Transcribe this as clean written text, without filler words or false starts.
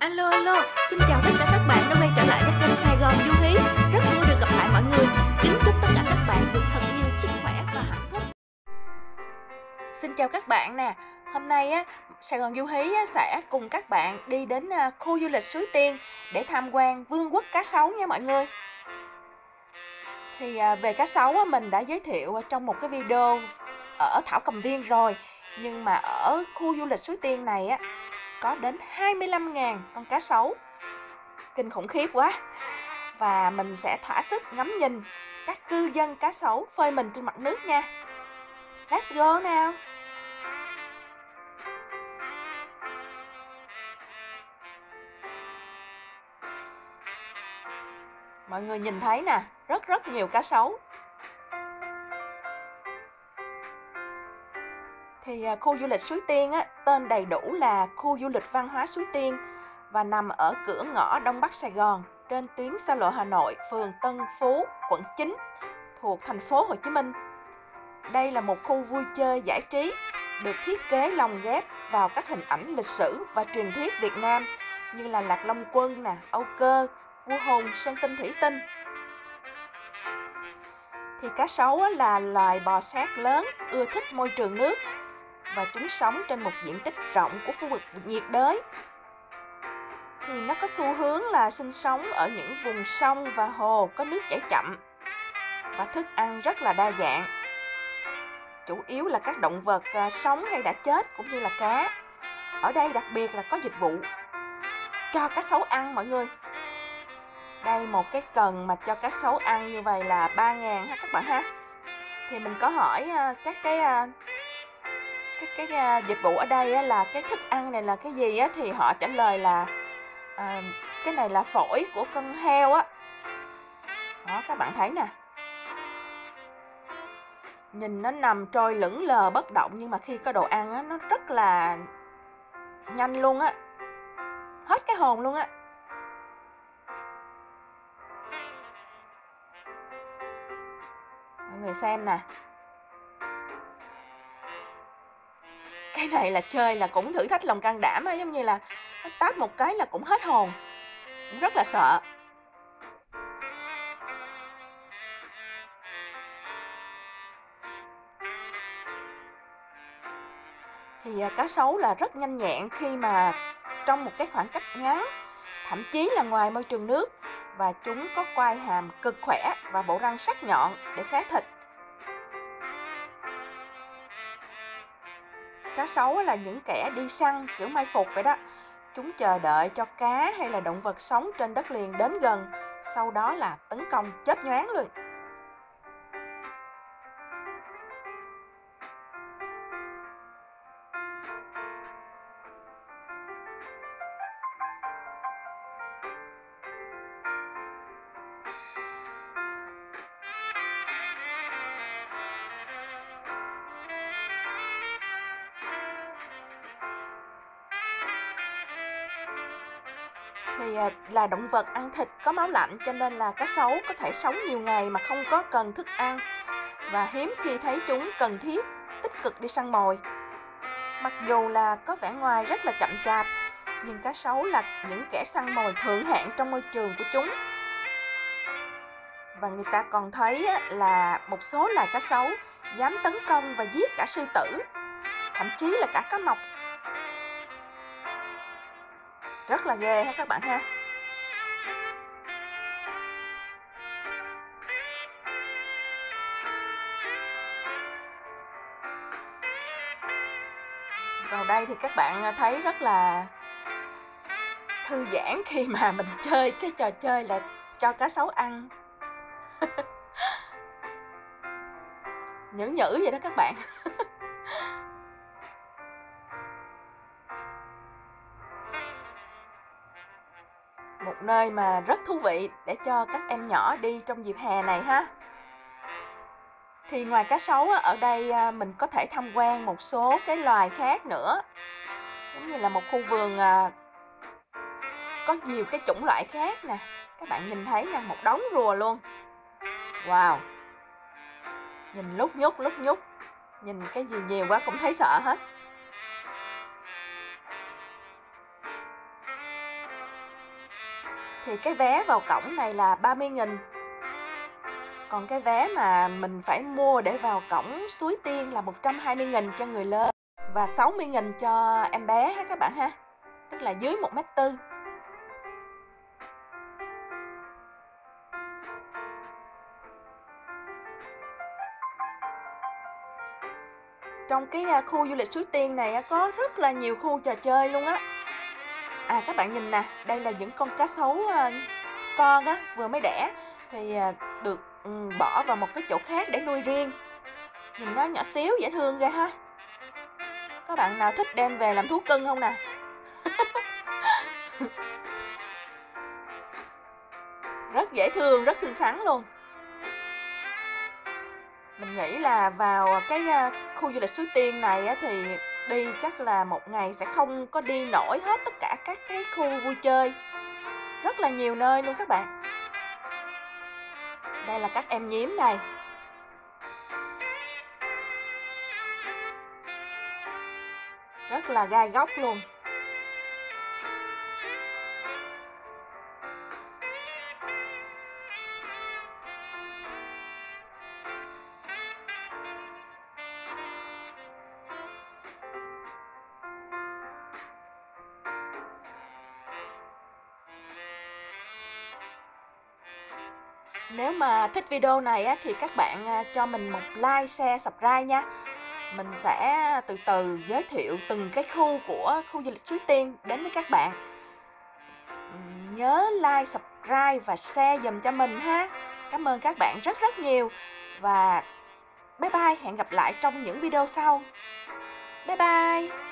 Alo alo, xin chào tất cả các bạn đã quay trở lại với kênh Sài Gòn Du Hí. Rất vui được gặp lại mọi người. Kính chúc tất cả các bạn được thật nhiều sức khỏe và hạnh phúc. Xin chào các bạn nè. Hôm nay á, Sài Gòn Du Hí sẽ cùng các bạn đi đến khu du lịch Suối Tiên để tham quan Vương quốc Cá Sấu nha mọi người. Thì về cá sấu mình đã giới thiệu trong một cái video ở Thảo Cầm Viên rồi. Nhưng mà ở khu du lịch Suối Tiên này á, có đến 25.000 con cá sấu. Kinh khủng khiếp quá. Và mình sẽ thỏa sức ngắm nhìn các cư dân cá sấu phơi mình trên mặt nước nha. Let's go nào. Mọi người nhìn thấy nè, rất nhiều cá sấu. Thì khu du lịch Suối Tiên á, tên đầy đủ là khu du lịch văn hóa Suối Tiên và nằm ở cửa ngõ Đông Bắc Sài Gòn trên tuyến xa lộ Hà Nội, phường Tân Phú, quận 9 thuộc thành phố Hồ Chí Minh. Đây là một khu vui chơi giải trí được thiết kế lồng ghép vào các hình ảnh lịch sử và truyền thuyết Việt Nam như là Lạc Long Quân nè, Âu Cơ, Vua Hùng, Sơn Tinh Thủy Tinh. Thì cá sấu á, là loài bò sát lớn, ưa thích môi trường nước và chúng sống trên một diện tích rộng của khu vực nhiệt đới. Thì nó có xu hướng là sinh sống ở những vùng sông và hồ có nước chảy chậm và thức ăn rất là đa dạng. Chủ yếu là các động vật sống hay đã chết cũng như là cá. Ở đây đặc biệt là có dịch vụ cho cá sấu ăn mọi người. Đây một cái cần mà cho cá sấu ăn như vậy là 3.000 ha các bạn ha. Thì mình có hỏi các cái dịch vụ ở đây á, là cái thức ăn này là cái gì á, thì họ trả lời là cái này là phổi của con heo á. Đó các bạn thấy nè. Nhìn nó nằm trôi lững lờ bất động nhưng mà khi có đồ ăn á, nó rất là nhanh luôn á. Hết cái hồn luôn á. Mọi người xem nè. Cái này là chơi là cũng thử thách lòng can đảm, giống như là nó tát một cái là cũng hết hồn, cũng rất là sợ. Thì cá sấu là rất nhanh nhẹn khi mà trong một cái khoảng cách ngắn, thậm chí là ngoài môi trường nước, và chúng có quai hàm cực khỏe và bộ răng sắc nhọn để xé thịt. Cá sấu là những kẻ đi săn kiểu mai phục vậy đó. Chúng chờ đợi cho cá hay là động vật sống trên đất liền đến gần, sau đó là tấn công chớp nhoáng luôn. Thì là động vật ăn thịt có máu lạnh, cho nên là cá sấu có thể sống nhiều ngày mà không có cần thức ăn, và hiếm khi thấy chúng cần thiết tích cực đi săn mồi. Mặc dù là có vẻ ngoài rất là chậm chạp, nhưng cá sấu là những kẻ săn mồi thượng hạng trong môi trường của chúng. Và người ta còn thấy là một số loài cá sấu dám tấn công và giết cả sư tử, thậm chí là cả cá mập. Rất là ghê ha các bạn ha. Vào đây thì các bạn thấy rất là thư giãn khi mà mình chơi cái trò chơi là cho cá sấu ăn. Nhữ nhữ vậy đó các bạn. Một nơi mà rất thú vị để cho các em nhỏ đi trong dịp hè này ha. Thì ngoài cá sấu ở đây mình có thể tham quan một số cái loài khác nữa. Giống như là một khu vườn có nhiều cái chủng loại khác nè. Các bạn nhìn thấy nè, một đống rùa luôn. Wow. Nhìn lúc nhúc. Nhìn cái gì nhiều quá cũng thấy sợ hết. thì cái vé vào cổng này là 30.000. Còn cái vé mà mình phải mua để vào cổng Suối Tiên là 120.000 cho người lớn và 60.000 cho em bé ha các bạn ha. Tức là dưới 1m4. Trong cái khu du lịch Suối Tiên này có rất là nhiều khu trò chơi luôn á. À các bạn nhìn nè, đây là những con cá sấu con á, vừa mới đẻ thì được bỏ vào một cái chỗ khác để nuôi riêng. Nhìn nó nhỏ xíu dễ thương ghê ha. Các bạn nào thích đem về làm thú cưng không nè? Rất dễ thương, rất xinh xắn luôn. Mình nghĩ là vào cái khu du lịch Suối Tiên này thì đi chắc là một ngày sẽ không có đi nổi hết tất cả các cái khu vui chơi. Rất là nhiều nơi luôn các bạn. Đây là các em nhím này. Rất là gai góc luôn. Nếu mà thích video này á, thì các bạn cho mình một like, share, subscribe nha. Mình sẽ từ từ giới thiệu từng cái khu của khu du lịch Suối Tiên đến với các bạn. Nhớ like, subscribe và share dùm cho mình ha. Cảm ơn các bạn rất rất nhiều. Và bye bye, hẹn gặp lại trong những video sau. Bye bye.